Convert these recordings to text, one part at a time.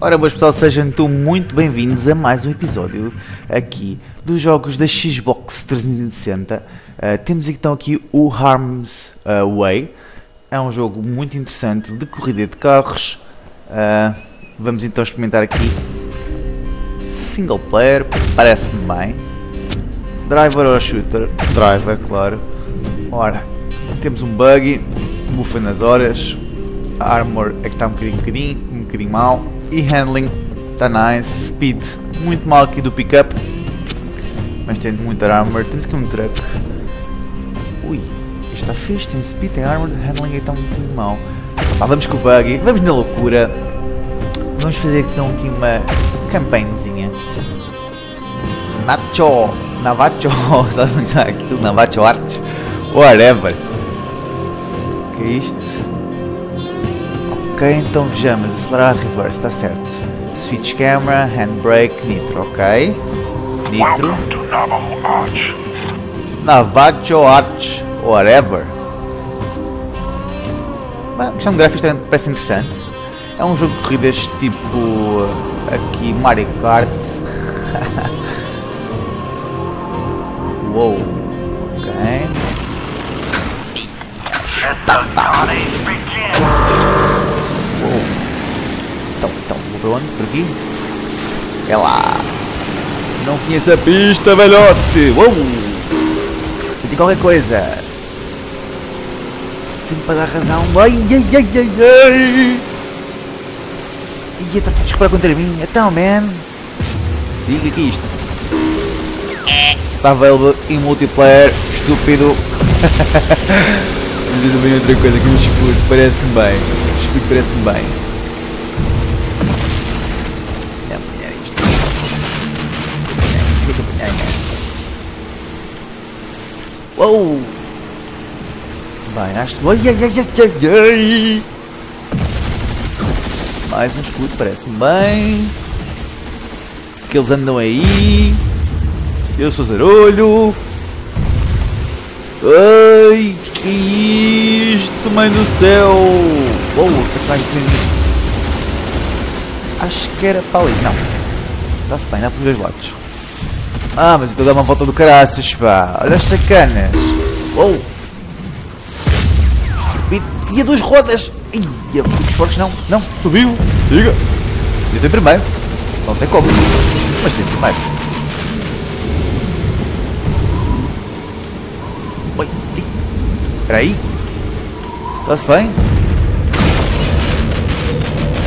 Ora, boas pessoal, sejam então muito bem-vindos a mais um episódio aqui dos jogos da Xbox 360. Temos então aqui o Harms Way, é um jogo muito interessante de corrida de carros. Vamos então experimentar aqui single player, parece-me bem. Driver ou shooter? Driver, claro. Ora, temos um buggy, bufa nas horas, a armor é que está um bocadinho mal. E handling, está nice. Speed, muito mal aqui do pickup, mas tem muito armor. Temos aqui um truck. Ui, isto está fixe, tem speed, tem armor, handling está muito mal. Pá, vamos com o buggy, vamos na loucura. Vamos fazer então aqui uma campainzinha. Nacho, Navajo, sabe já aquilo? Navajo Arts, whatever. O que é isto? Ok, então vejamos, acelerar, reverse, está certo. Switch camera, handbrake, nitro, ok. Nitro. Navajo Arch, whatever. A questão de gráficos parece interessante. É um jogo de corridas tipo aqui Mario Kart. Wow, ok. Então, vou para onde? Por aqui? É lá! Não conheço a pista, velhote! Uou! Eu digo qualquer coisa! Sempre para dar razão! Ai! Ia, está tudo disparado contra mim! Então, man! Siga aqui isto! Está available em multiplayer, estúpido! Mas diz-me outra coisa, que o escudo parece-me bem! O escudo parece-me bem! Uou! Bem, acho que... Ai. Mais um escudo, parece-me bem. Que eles andam aí. Eu sou zarolho. Ai, que é isto, mãe do céu! Uou, atrás de mim. Acho que era para ali. Não. Está-se bem, dá para os dois lados. Ah, mas eu estou a dar uma volta do caraças, pá. Olha as sacanas. Uou. E a duas rodas. Ia, fugos fortes, não. Estou vivo. Siga. Eu tenho primeiro. Não sei como. Mas tenho primeiro. Oi. Espera aí. Está-se bem?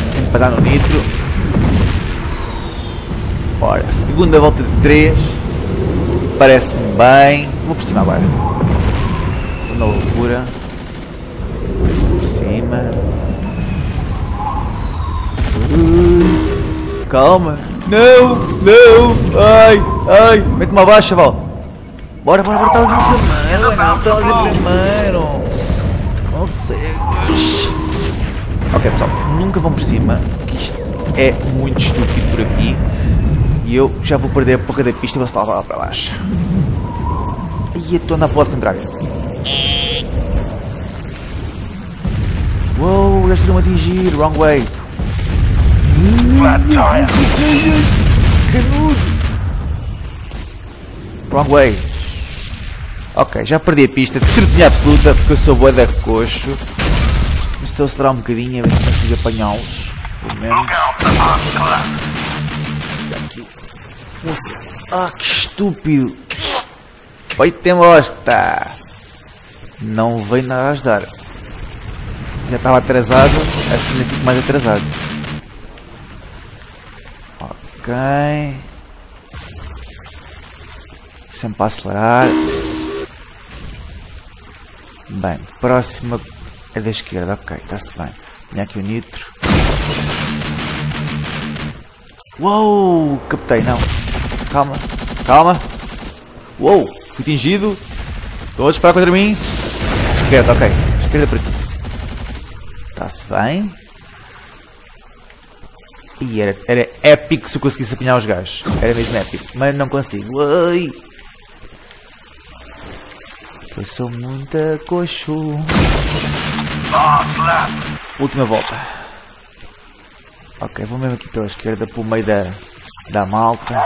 Sempre para dar no nitro. Ora, segunda volta de 3. Parece-me bem. Vou por cima agora. Uma loucura. Por cima. Calma. Não. Ai. Mete-me abaixo, chaval. Bora. Estavas em primeiro. Não, estavas em primeiro. Tu consegues. Ok, pessoal. Nunca vão por cima. Que isto é muito estúpido por aqui. E eu já vou perder a porra da pista e vou saltar lá para baixo. Aí estou na porta contrária. Uou, já queriam atingir. Wrong way. Canudo. Wrong way. Ok, já perdi a pista de certeza absoluta porque eu sou bué da coxo. Estou a acelerar um bocadinho a ver se consigo apanhá-los. Pelo menos. Ah, que estúpido! Foi ter bosta! Não veio nada a ajudar. Já estava atrasado, assim ainda fico mais atrasado. Ok. Sempre a acelerar. Bem, próxima é da esquerda, ok, está-se bem. Tinha aqui o nitro. Uou! Captei, não. Calma. Uou, fui atingido. Estou a disparar contra mim. Esquerda, ok. Esquerda para aqui. Está-se bem. E era épico se eu conseguisse apanhar os gajos. Era mesmo épico, mas não consigo. Ai. Eu sou muito coxo. Última volta. Ok, vou mesmo aqui pela esquerda, pelo meio da malta.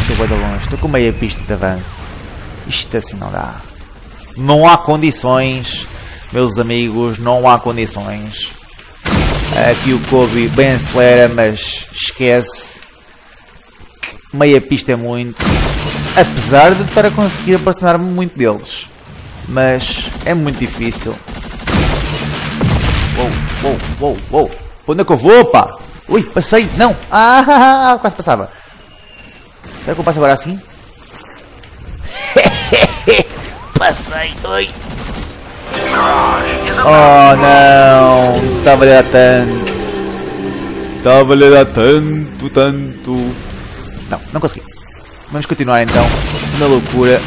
Estou bem de longe, estou com meia pista de avanço. Isto assim não dá. Não há condições, meus amigos, não há condições. Aqui o Kobe bem acelera, mas esquece. Meia pista é muito. Apesar de para conseguir aproximar-me muito deles. Mas é muito difícil. Uou, uou, uou, uou. Onde é que eu vou, pá? Ui, passei. Não. Ah, quase passava. Será que eu passo agora assim? Passei. Ui. Oh, não. Estava a lhe dar tanto. Estava a lhe dar tanto, tanto. Não, não consegui. Vamos continuar então. Na loucura.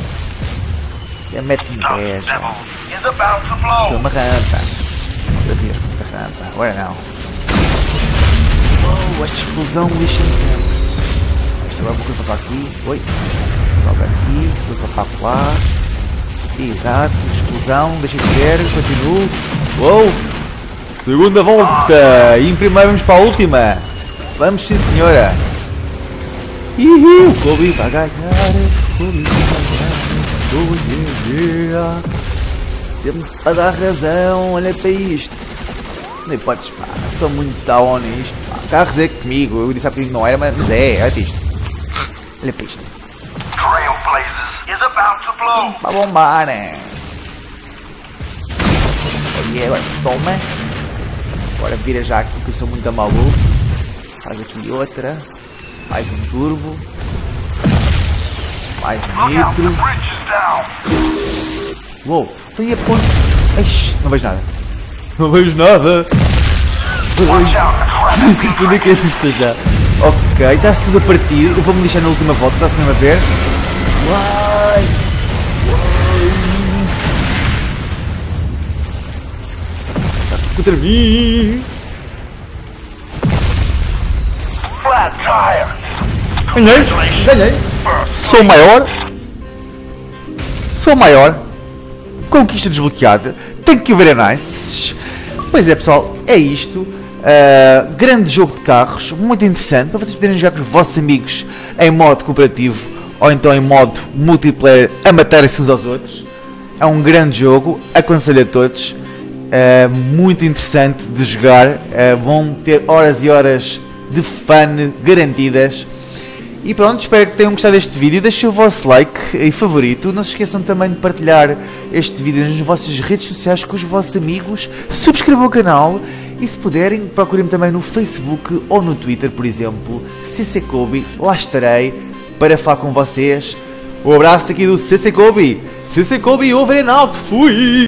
Até mete inveja. Estou uma rampa. Brasileiros com muita rampa, agora não. Oh, esta explosão lixa-me sempre. Esta agora vou curva para aqui, oi. Sobe aqui, curva para lá. Exato, explosão, deixa de ver, continuo. Uou! Segunda volta! E em primeiro vamos para a última! Vamos sim senhora! O Kobe vai ganhar! O Kobe vai ganhar! Sempre a dar razão! Olha para isto! Nem podes pá! Sou muito taon nisto! Carros é comigo! Eu disse há bocadinho que não era, mas é! Olha para isto! Olha para isto! Vai bombar, né? Olha, agora toma! Agora vira já aqui que eu sou muito maluco. Faz aqui outra. Mais um turbo. Mais um nitro. Uou! Estou aí a ponto. Ixi, não vejo nada. Não vejo nada! Não sei onde é que é isto já. Ok, está-se tudo a partir. Eu vou-me deixar na última volta, está-se mesmo a ver? Uai! Tá contra mim! Ganhei! Ganhei! Sou maior! Sou maior! Conquista desbloqueada! Tenho que ver a nice! Pois é pessoal, é isto! Grande jogo de carros, muito interessante, para vocês poderem jogar com os vossos amigos em modo cooperativo ou então em modo multiplayer a matarem-se uns aos outros. É um grande jogo, aconselho a todos, muito interessante de jogar, vão ter horas e horas de fun garantidas. E pronto, espero que tenham gostado deste vídeo, deixem o vosso like e favorito, não se esqueçam também de partilhar este vídeo nas vossas redes sociais com os vossos amigos, subscrevam o canal e se puderem procurem-me também no Facebook ou no Twitter, por exemplo, ccKoBi, lá estarei para falar com vocês. Um abraço aqui do ccKoBi. ccKoBi over and out. Fui!